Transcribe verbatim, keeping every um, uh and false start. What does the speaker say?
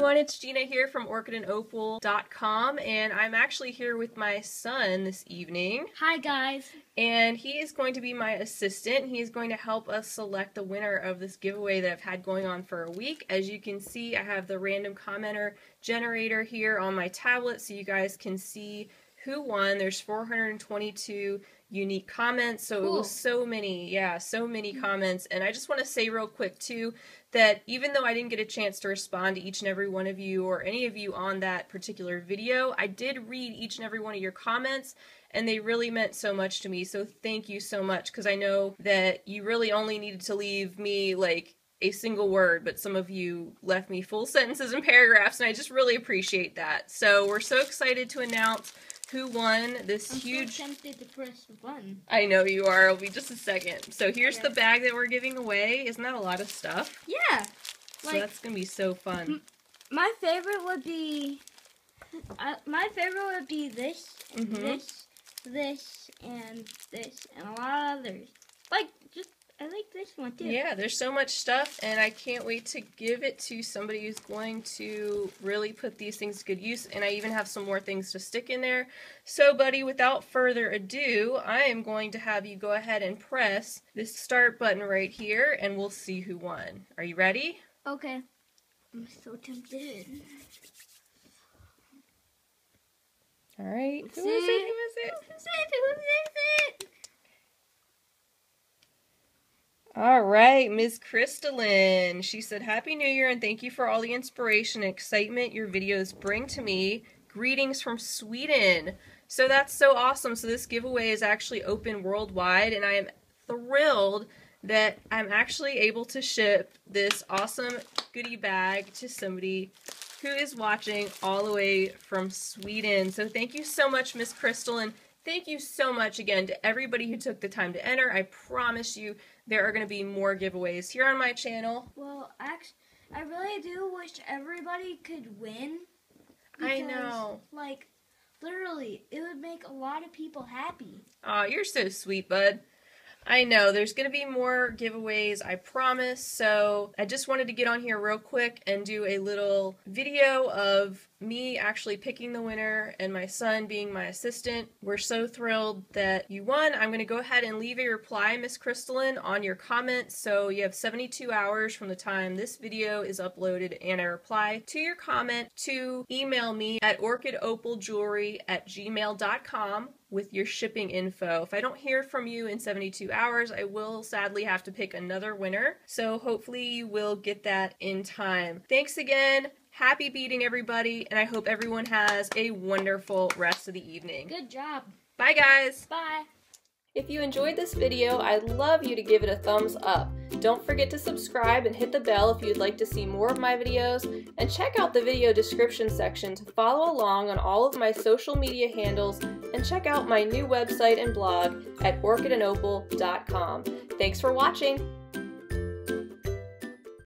everyone, it's Gina here from orchid and opal dot com, and I'm actually here with my son this evening. Hi guys! And he is going to be my assistant. He is going to help us select the winner of this giveaway that I've had going on for a week. As you can see, I have the random commenter generator here on my tablet so you guys can see who won. There's four hundred twenty-two unique comments, so cool. It was so many, yeah, so many comments. And I just want to say real quick, too, that even though I didn't get a chance to respond to each and every one of you or any of you on that particular video, I did read each and every one of your comments, and they really meant so much to me, so thank you so much, because I know that you really only needed to leave me, like, a single word, but some of you left me full sentences and paragraphs, and I just really appreciate that. So we're so excited to announce who won this I'm huge... so tempted to press one. I know you are. It'll be just a second. So here's yeah. the bag that we're giving away. Isn't that a lot of stuff? Yeah. So like, that's going to be so fun. My favorite would be... Uh, my favorite would be this, and mm-hmm. this, this, and this, and a lot of others. Like, just... I like this one, too. Yeah, there's so much stuff, and I can't wait to give it to somebody who's going to really put these things to good use, and I even have some more things to stick in there. So, buddy, without further ado, I am going to have you go ahead and press this start button right here, and we'll see who won. Are you ready? Okay. I'm so tempted. All right. Who is it? Who is it? Who is it? Who is it? All right, MsCristalin. She said, Happy New Year and thank you for all the inspiration and excitement your videos bring to me. Greetings from Sweden. So that's so awesome. So this giveaway is actually open worldwide, and I am thrilled that I'm actually able to ship this awesome goodie bag to somebody who is watching all the way from Sweden. So thank you so much, MsCristalin. Thank you so much again to everybody who took the time to enter. I promise you there are going to be more giveaways here on my channel. Well, actually, I really do wish everybody could win. Because, I know. Like, literally, it would make a lot of people happy. Aw, you're so sweet, bud. I know. There's going to be more giveaways, I promise. So I just wanted to get on here real quick and do a little video of me actually picking the winner and my son being my assistant. We're so thrilled that you won. I'm going to go ahead and leave a reply, MsCristalin, on your comments. So you have seventy-two hours from the time this video is uploaded and I reply to your comment to email me at orchid opal jewelry at gmail dot com with your shipping info. If I don't hear from you in seventy-two hours, I will sadly have to pick another winner. So hopefully you will get that in time. Thanks again. Happy beating, everybody, and I hope everyone has a wonderful rest of the evening. Good job. Bye, guys. Bye. If you enjoyed this video, I'd love you to give it a thumbs up. Don't forget to subscribe and hit the bell if you'd like to see more of my videos, and check out the video description section to follow along on all of my social media handles, and check out my new website and blog at orchid and opal dot com. Thanks for watching.